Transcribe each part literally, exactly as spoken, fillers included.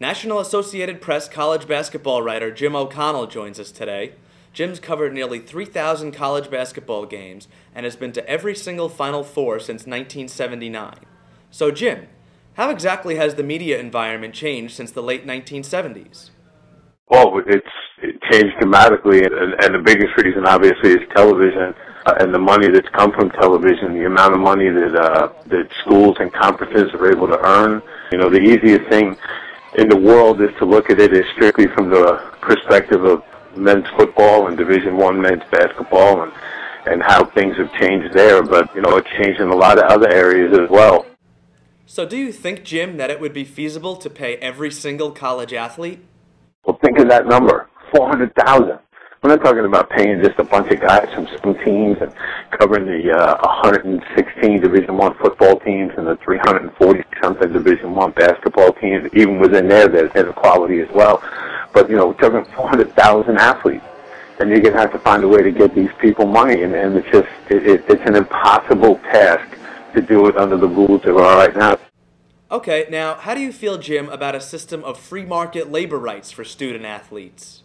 National Associated Press college basketball writer Jim O'Connell joins us today. Jim's covered nearly three thousand college basketball games and has been to every single Final Four since nineteen seventy-nine. So Jim, how exactly has the media environment changed since the late nineteen seventies? Well, it's it changed dramatically, and, and the biggest reason, obviously, is television uh, and the money that's come from television, the amount of money that, uh, that schools and conferences are able to earn. You know, the easiest thing in the world is to look at it as strictly from the perspective of men's football and Division I men's basketball and, and how things have changed there, but, you know, it's changed in a lot of other areas as well. So do you think, Jim, that it would be feasible to pay every single college athlete? Well, think of that number, four hundred thousand. We're not talking about paying just a bunch of guys from some teams and covering the uh, one hundred sixteen Division I football teams and the three hundred forty something Division I basketball teams. Even within there, there's inequality as well. But, you know, we're talking four hundred thousand athletes, and you're going to have to find a way to get these people money, and, and it's just it, it, it's an impossible task to do it under the rules that are right now. Okay, now, how do you feel, Jim, about a system of free market labor rights for student-athletes?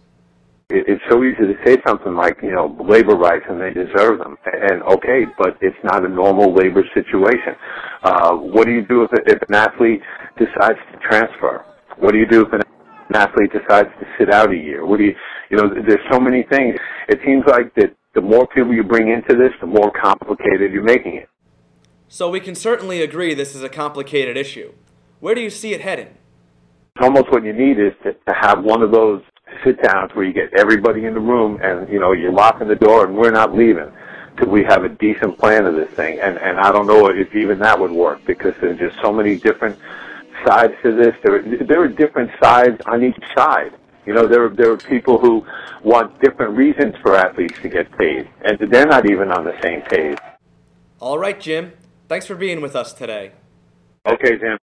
It, it's so easy to say something like, you know, labor rights, and they deserve them. And, okay, but it's not a normal labor situation. Uh, what do you do if, if an athlete decides to transfer? What do you do if an athlete decides to sit out a year? What do you, you know, there's so many things. It seems like that the more people you bring into this, the more complicated you're making it. So we can certainly agree this is a complicated issue. Where do you see it heading? Almost what you need is to, to have one of those sit-downs where you get everybody in the room and, you know, you're locking the door and we're not leaving till we have a decent plan of this thing. And, and I don't know if even that would work because there's just so many different sides to this. There, there are different sides on each side. You know, there are, there are people who want different reasons for athletes to get paid, and they're not even on the same page. All right, Jim. Thanks for being with us today. Okay, Jim.